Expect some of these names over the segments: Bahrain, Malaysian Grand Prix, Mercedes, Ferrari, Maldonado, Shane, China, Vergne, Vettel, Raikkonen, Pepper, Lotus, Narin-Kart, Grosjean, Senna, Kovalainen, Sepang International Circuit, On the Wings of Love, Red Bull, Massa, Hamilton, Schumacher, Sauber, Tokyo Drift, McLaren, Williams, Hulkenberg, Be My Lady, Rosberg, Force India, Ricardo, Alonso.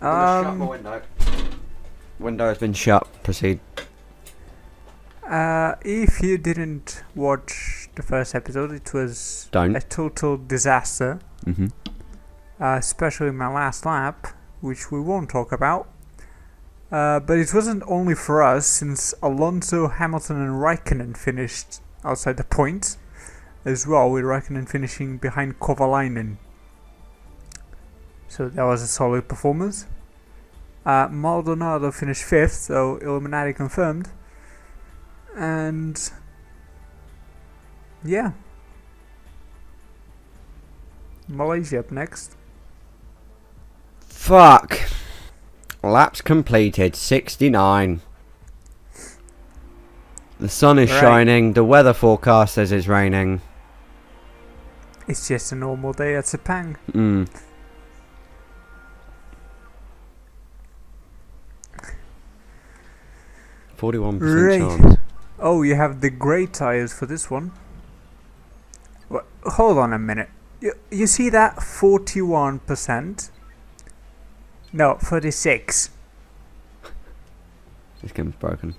Shut my window. Window has been shut. Proceed. If you didn't watch the first episode, it was a total disaster. Mm-hmm. Especially my last lap, which we won't talk about. But it wasn't only for us, since Alonso, Hamilton and Raikkonen finished outside the points as well, with Raikkonen finishing behind Kovalainen. So that was a solid performance. Maldonado finished 5th, so Illuminati confirmed. And yeah, Malaysia up next. Fuck. Laps completed, 69. The sun is shining, the weather forecast says it's raining. It's just a normal day at Sepang. Mm. Right. 41% chance. Oh, you have the grey tyres for this one. Well, hold on a minute. You see that? 41%. No, 36. This game's broken.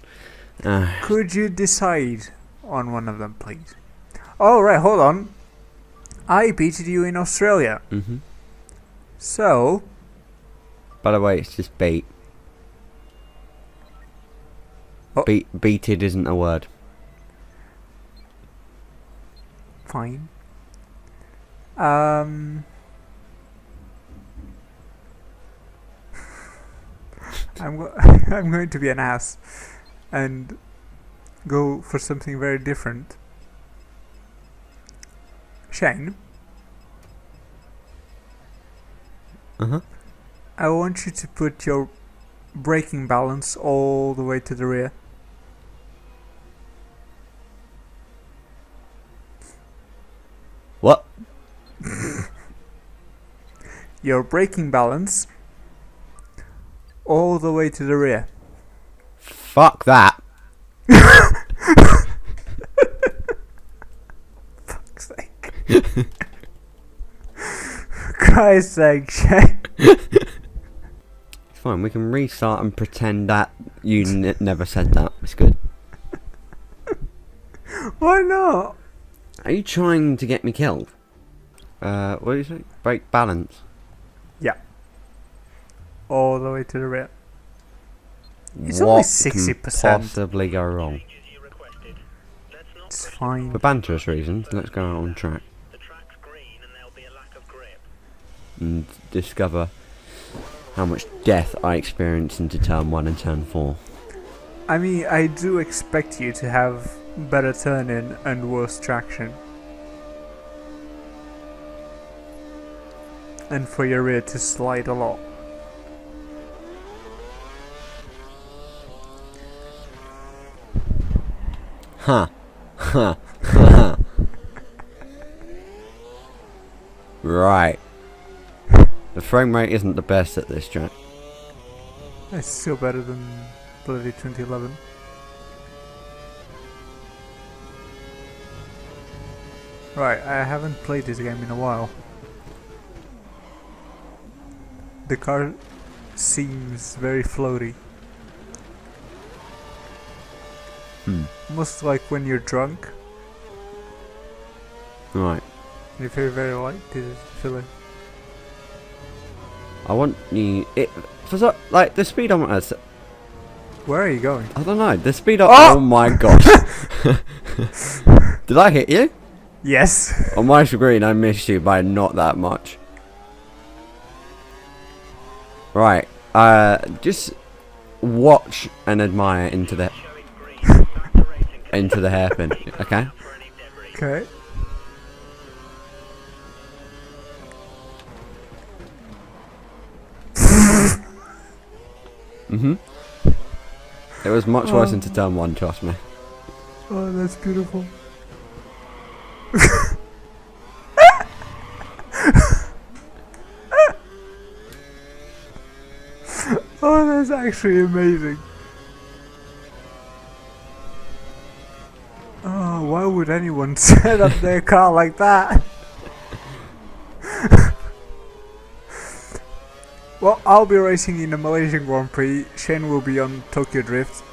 Could you decide on one of them, please? Oh, right, hold on. I beated you in Australia. Mm-hmm. So... By the way, it's just beat. Oh. Beated isn't a word. Fine. I'm going to be an ass and go for something very different. Shane. Uh-huh. I want you to put your braking balance all the way to the rear. What? Your braking balance all the way to the rear. Fuck that. Fuck's sake. For Christ's sake, Shane. It's fine, we can restart and pretend that you never said that. It's good. Why not? Are you trying to get me killed? What do you say? Brake balance. Yeah. All the way to the rear. It's only 60%. What can possibly go wrong? It's fine. For banterous reasons, let's go on track. The track's green and there'll be a lack of grip. And discover how much death I experienced into turn 1 and turn 4. I mean, I do expect you to have better turn in and worse traction. And for your rear to slide a lot. Huh. Huh. Huh. Right. The frame rate isn't the best at this track. It's still better than bloody 2011. Right, I haven't played this game in a while. The car seems very floaty. Hmm. Almost like when you're drunk. Right. You feel very light, this feeling. I want you... like, the speedometer... Where are you going? I don't know, the speedometer... Oh! Oh my gosh! Did I hit you? Yes. On my screen, I missed you by not that much. Right. Just watch and admire into the... into the hairpin, okay? Okay. Mm-hmm. It was much worse into turn 1, trust me. Oh, that's beautiful. Oh, that's actually amazing. Oh, why would anyone set up their car like that? Well, I'll be racing in the Malaysian Grand Prix, Shane will be on Tokyo Drift.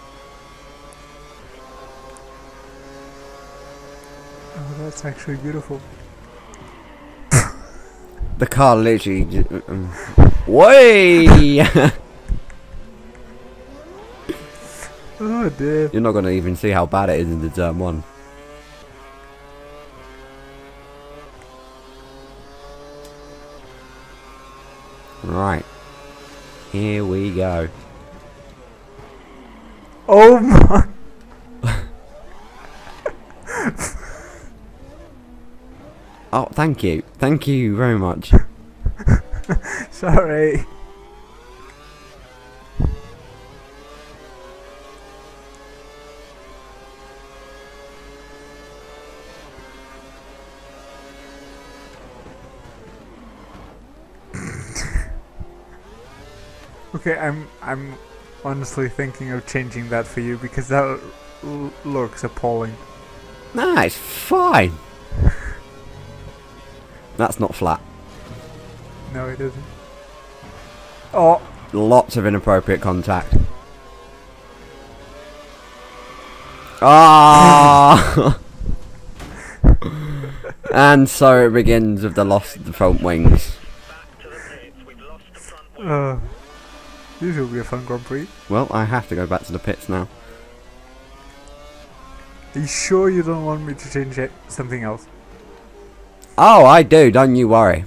Oh, that's actually beautiful. The car literally just... Way! Oh dear. You're not going to even see how bad it is in the Turn 1. Right. Here we go. Oh my... Oh, thank you. Thank you very much. Sorry. Okay, I'm honestly thinking of changing that for you because that looks appalling. Nah, it's fine. That's not flat. No, it isn't. Oh! Lots of inappropriate contact. Ah! Oh! And so it begins with the loss of the front wings. This will be a fun Grand Prix. Well, I have to go back to the pits now. Are you sure you don't want me to change it? Something else? Oh, I do, don't you worry.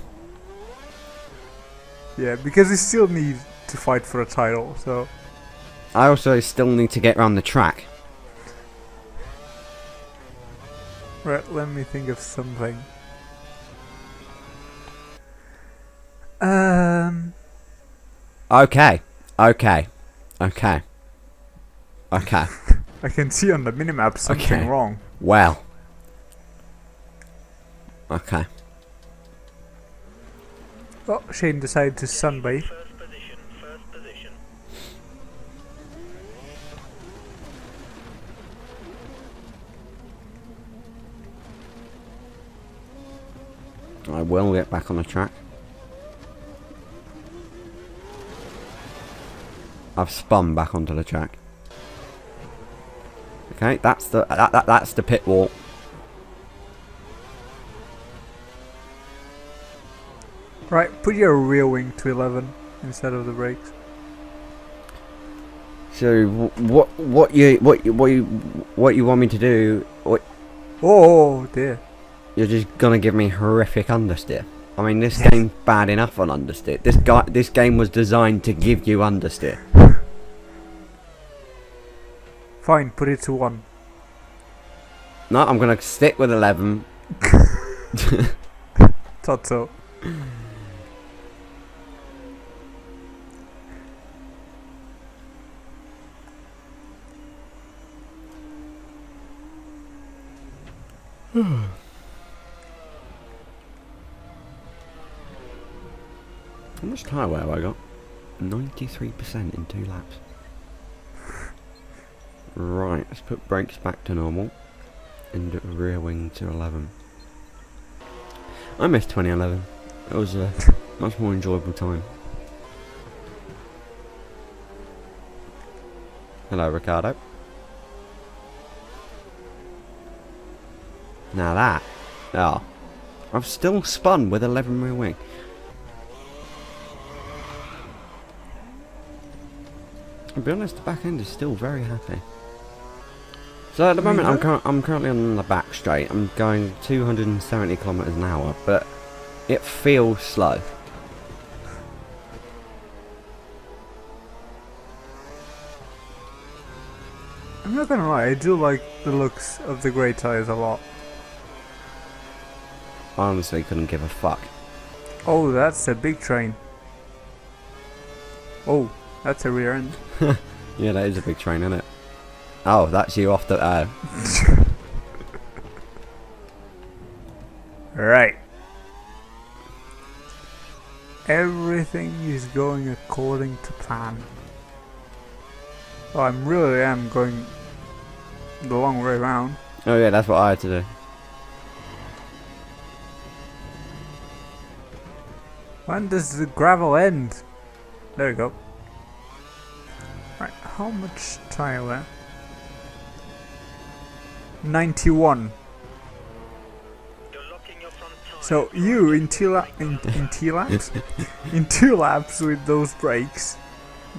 Yeah, because we still need to fight for a title, so... I also still need to get around the track. Right, let me think of something. Okay. I can see on the minimap something wrong. Well. Okay. Oh, Shane decided to sunbathe. First position. I will get back on the track. I've spun back onto the track. Okay, that's the that's the pit wall. Right, put your rear wing to 11 instead of the brakes. So what you want me to do? What, oh dear! You're just gonna give me horrific understeer. I mean, this game's bad enough on understeer. This game was designed to give you understeer. Fine, put it to 1. No, I'm gonna stick with 11. Toto. How much tyre wear have I got? 93% in 2 laps. Right, let's put brakes back to normal and rear wing to 11. I missed 2011. It was a much more enjoyable time. Hello, Ricardo. Now that, oh, I've still spun with 11 rear wing. I'll be honest, the back end is still very happy. So at the moment, I'm currently on the back straight. I'm going 270 kilometers an hour, but it feels slow. I'm not gonna lie, I do like the looks of the grey tyres a lot. I honestly couldn't give a fuck. Oh, that's a big train. Oh, that's a rear end. Yeah, that is a big train, isn't it? Oh, that's you off the... Right. Everything is going according to plan. Oh, I really am going the long way round. Oh yeah, that's what I had to do. When does the gravel end? There we go. Right, how much tire there? 91. So you in two laps with those brakes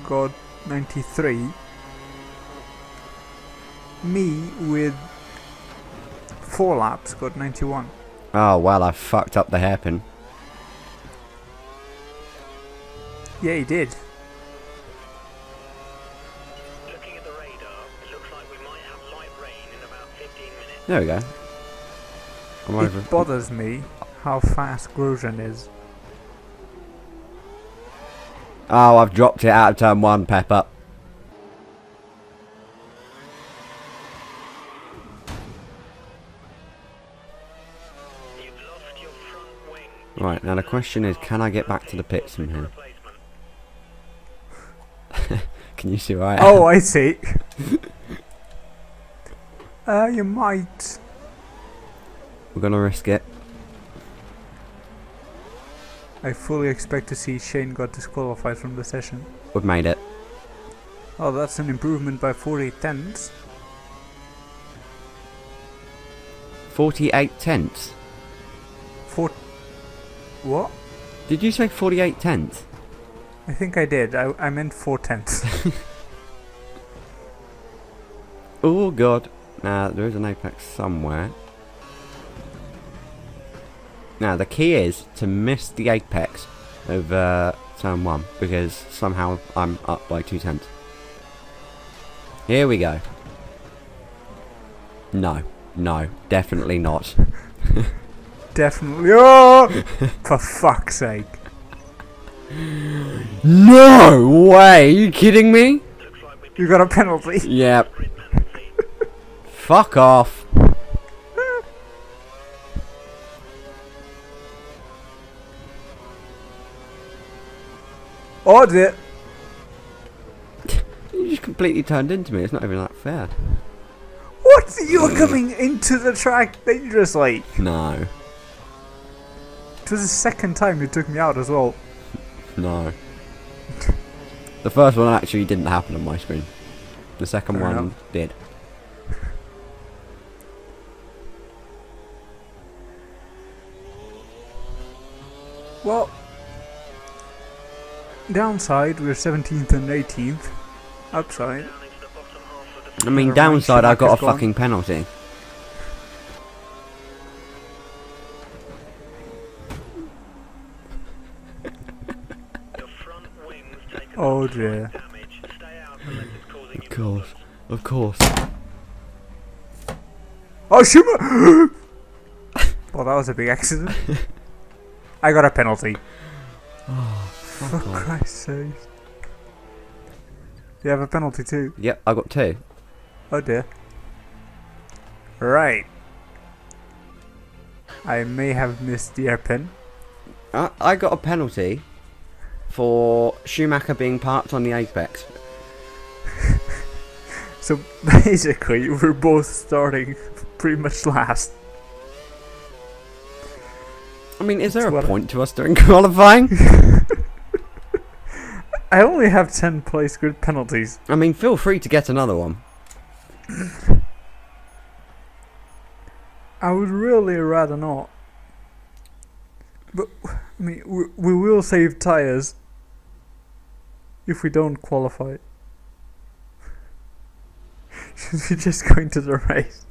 got 93. Me with 4 laps got 91. Oh well, I fucked up the hairpin. Yeah, he did. Looking at the radar, it looks like we might have light rain in about 15 minutes. There we go. It bothers me how fast Grosjean is. Oh, I've dropped it out of turn 1, Pepper. You've lost your front wing. Right, now the question is, can I get back to the pits from here? Can you see where I am? Oh, I see. You might. We're gonna risk it. I fully expect to see Shane got disqualified from the session. We've made it. Oh, that's an improvement by 48 tenths. 48 tenths? What? Did you say 48 tenths? I think I did. I meant 4 tenths. Oh god. Now there is an apex somewhere. Now the key is to miss the apex of turn 1, because somehow I'm up by 2 tenths. Here we go. No, no, definitely not. Definitely. Oh! For fuck's sake. No way! Are you kidding me? You got a penalty. Yep. Fuck off. Order. You just completely turned into me. It's not even that fair. What? You're coming into the track dangerously. No. It was the second time you took me out as well. No. The first one actually didn't happen on my screen. The second one did. Well, downside, we're 17th and 18th. Upside, I mean, downside, I got a fucking penalty. Oh dear. Of course, of course. Oh, Schumacher! Well, that was a big accident. I got a penalty. Oh, for Christ's sake. You have a penalty too? Yep, I got 2. Oh dear. Right. I may have missed the airpin. I got a penalty for Schumacher being parked on the apex. So basically we're both starting pretty much last. I mean, is there a point to us during qualifying? I only have 10 place grid penalties. I mean, feel free to get another one. I would really rather not. But I mean, we will save tyres if we don't qualify. Should we just go into the race?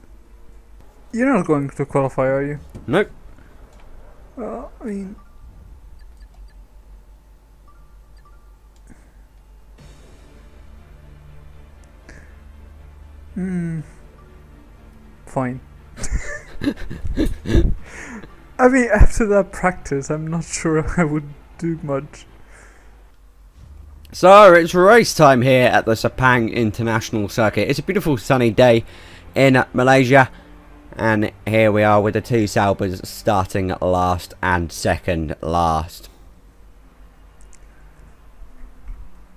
You're not going to qualify, are you? Nope. Well, I mean, fine. I mean, after that practice, I'm not sure I would do much. So it's race time here at the Sepang International Circuit. It's a beautiful sunny day in Malaysia, and here we are with the 2 Saubers starting last and second last.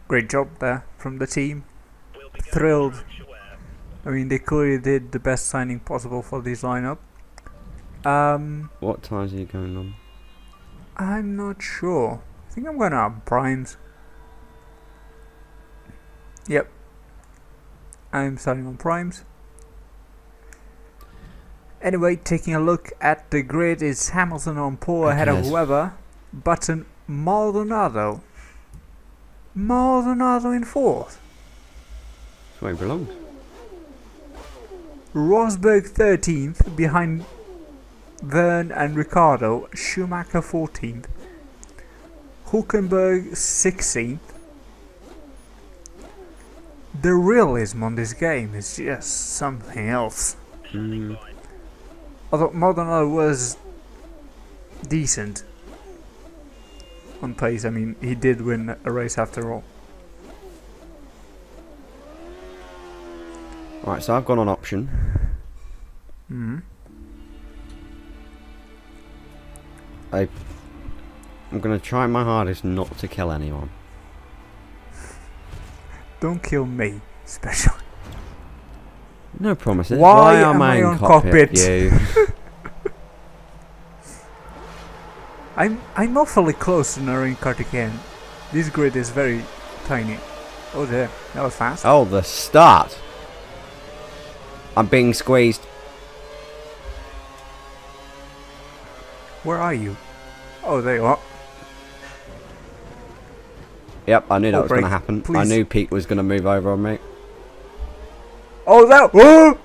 Great job there from the team. Thrilled. I mean, they clearly did the best signing possible for this lineup. What tyres are you going on? I'm not sure. I think I'm going on primes. Yep. I'm starting on primes. Anyway, taking a look at the grid, is Hamilton on pole ahead of Webber, Button, Maldonado. Maldonado in fourth. That's where he belongs. Rosberg 13th, behind Vergne and Ricardo. Schumacher 14th. Hulkenberg 16th. The realism on this game is just something else. Although Maldonado was decent on pace, I mean, he did win a race after all. Alright, so I've gone on option. I'm going to try my hardest not to kill anyone. Don't kill me, especially. No promises. Why am I in cockpit? I'm awfully close to Narin-Kart again. This grid is very tiny. Oh there, that was fast. Oh, the start. I'm being squeezed. Where are you? Oh, there you are. Yep, I knew that was going to happen. Please. I knew Pete was going to move over on me. Oh, that! Whoa!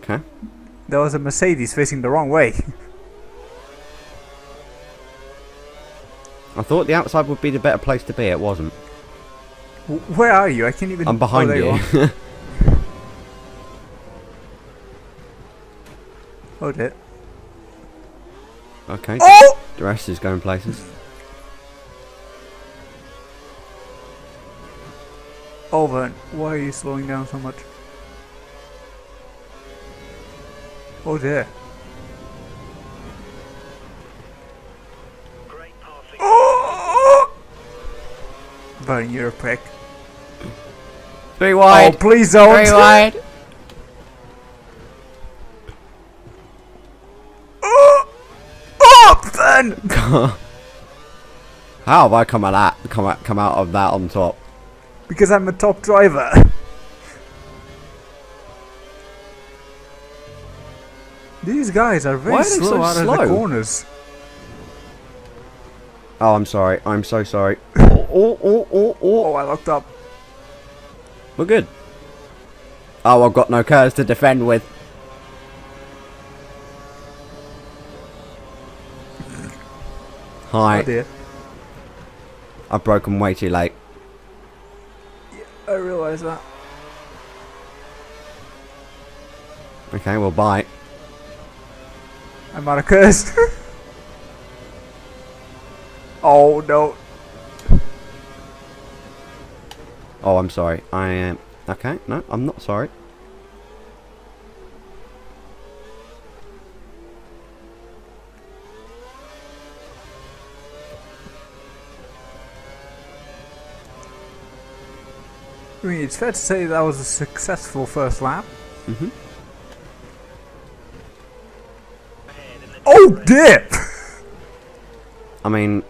Okay. There was a Mercedes facing the wrong way. I thought the outside would be the better place to be. It wasn't. Where are you? I can't even. I'm behind you. Hold it. Okay. Oh! The rest is going places. Over. Why are you slowing down so much? Oh dear. Great passing. Oh! Burn, you're a prick. Three wide. Oh, please don't. Three wide. Oh! Oh, Burn! How have I come out of that on top? Because I'm a top driver. These guys are very slow out of the corners. Oh, I'm sorry. I'm so sorry. Oh, I locked up. We're good. Oh, I've got no cars to defend with. Hi. Oh dear. I've broken way too late. I realise that. Okay, well, bye. I'm out of curse. Oh no. Oh, I'm sorry. I am. Okay, no, I'm not sorry. I mean, it's fair to say that was a successful first lap. Oh dear! I mean,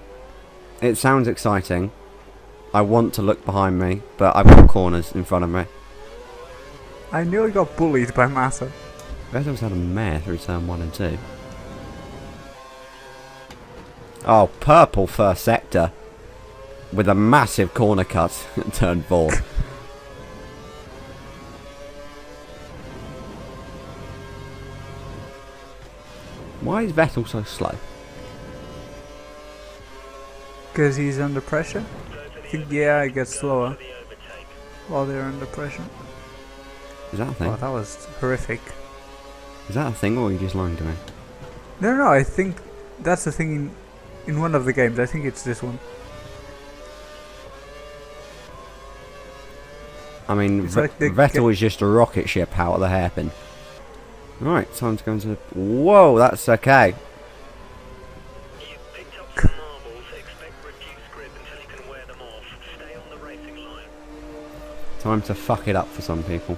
it sounds exciting. I want to look behind me, but I've got corners in front of me. I nearly got bullied by Massa. Vettel's had a mare through turn 1 and 2. Oh, purple first sector. With a massive corner cut at turn 4. Why is Vettel so slow? Because he's under pressure. Yeah, it gets slower while they're under pressure. Is that a thing? Oh, that was horrific. Is that a thing, or are you just lying to me? No, no, I think that's the thing in one of the games. I think it's this one. I mean, like Vettel is just a rocket ship out of the hairpin. Right, time to go into the... Whoa, that's okay. Time to fuck it up for some people.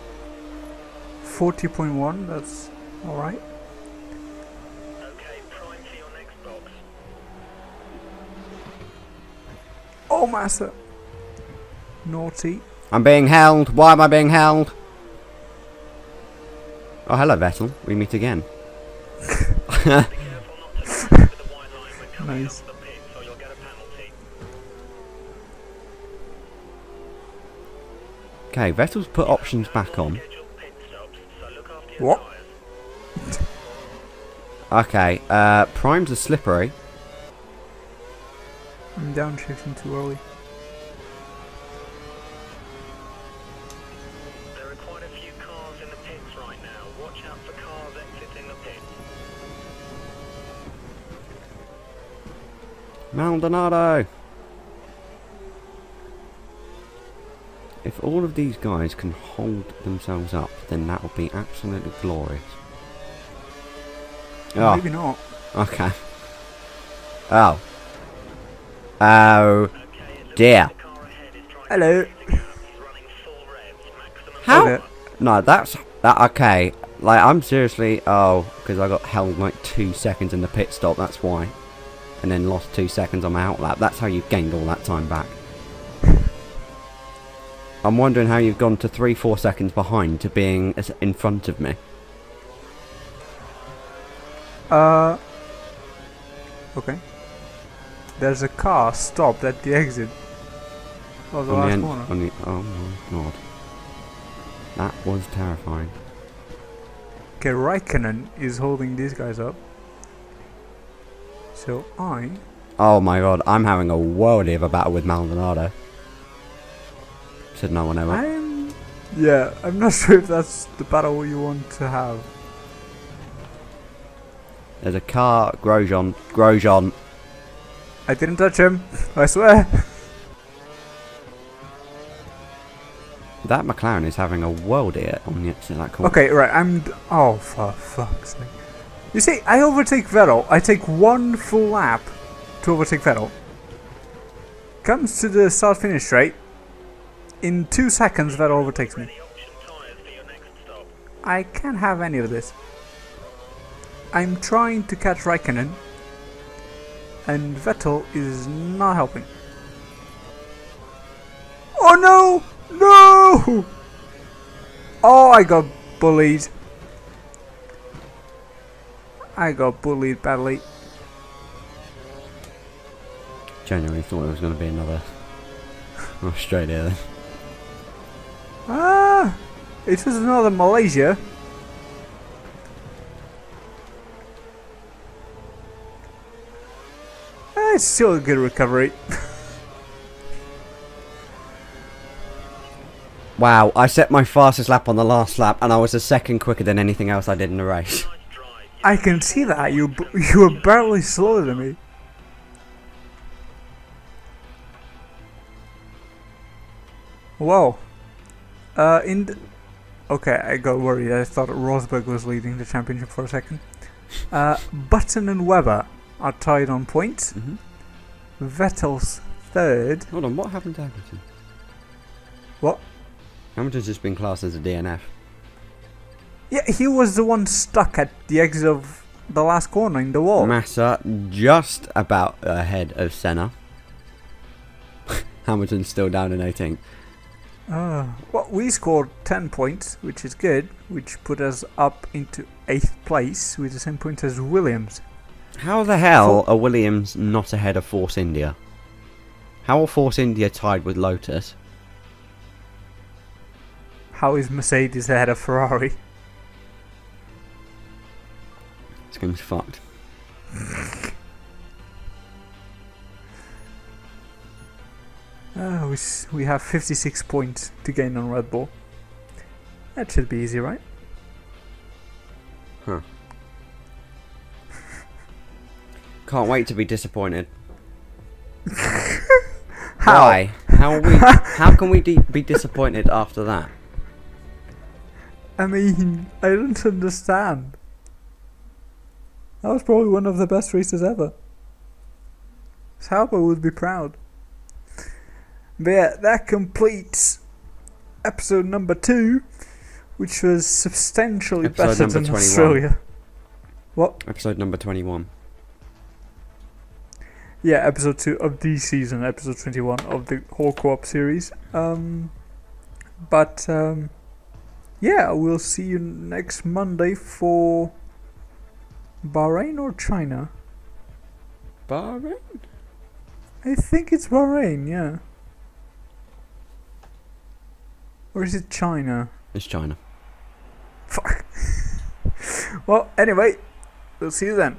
40.1, that's alright. Okay, prime to your next box. Oh, Massa. Naughty. I'm being held. Why am I being held? Oh, hello, Vettel. We meet again. Nice. Okay, Vettel's put options back on. What? Okay, primes are slippery. I'm downshifting too early. There are quite a few cars in the pits right now. Watch out for cars exiting the pits. Maldonado! If all of these guys can hold themselves up, then that would be absolutely glorious. Oh. Maybe not. Okay. Oh. Oh dear. Hello. How? Okay. No, that's that. Okay. Like, I'm seriously. Oh, because I got held like 2 seconds in the pit stop. That's why. And then lost 2 seconds on my outlap. That's how you gained all that time back. I'm wondering how you've gone to 3-4 seconds behind to being in front of me. Okay. There's a car stopped at the exit. Oh, the last corner. Oh my god. That was terrifying. Okay, Raikkonen is holding these guys up. So I... Oh my god, I'm having a worldie of a battle with Maldonado. Said no one ever. Yeah, I'm not sure if that's the battle you want to have. There's a car, Grosjean. I didn't touch him, I swear. That McLaren is having a worldie on the exit that corner. Okay, right, oh, for fuck's sake. You see, I overtake Vettel. I take one full lap to overtake Vettel. Comes to the start-finish straight. In 2 seconds, Vettel overtakes me. I can't have any of this. I'm trying to catch Raikkonen, and Vettel is not helping. Oh no! No! Oh, I got bullied. I got bullied badly. Genuinely thought it was going to be another Australia then. Ah! It was another Malaysia. It's still a good recovery. Wow, I set my fastest lap on the last lap and I was a second quicker than anything else I did in the race. I can see that, you were barely slower than me. Whoa. Okay, I got worried. I thought Rosberg was leading the championship for a second. Button and Webber are tied on points. Vettel's third. Hold on, what happened to Hamilton? What? Hamilton's just been classed as a DNF. Yeah, he was the one stuck at the exit of the last corner in the wall. Massa just about ahead of Senna. Hamilton's still down in 18th. Well, we scored 10 points, which is good, which put us up into 8th place with the same points as Williams. How the hell are Williams not ahead of Force India? How are Force India tied with Lotus? How is Mercedes ahead of Ferrari? This game's fucked. We have 56 points to gain on Red Bull. That should be easy, right? Huh. Can't wait to be disappointed. How? Why? How are we? How can we be disappointed after that? I mean, I don't understand. That was probably one of the best races ever. Sauber would be proud. But yeah, that completes episode number 2, which was substantially better than Australia. What? Episode number 21. yeah, episode 2 of the season, episode 21 of the whole co-op series. Yeah, we'll see you next Monday for Bahrain or China? Bahrain? I think it's Bahrain, yeah. Or is it China? It's China. Fuck. Well, anyway, we'll see you then.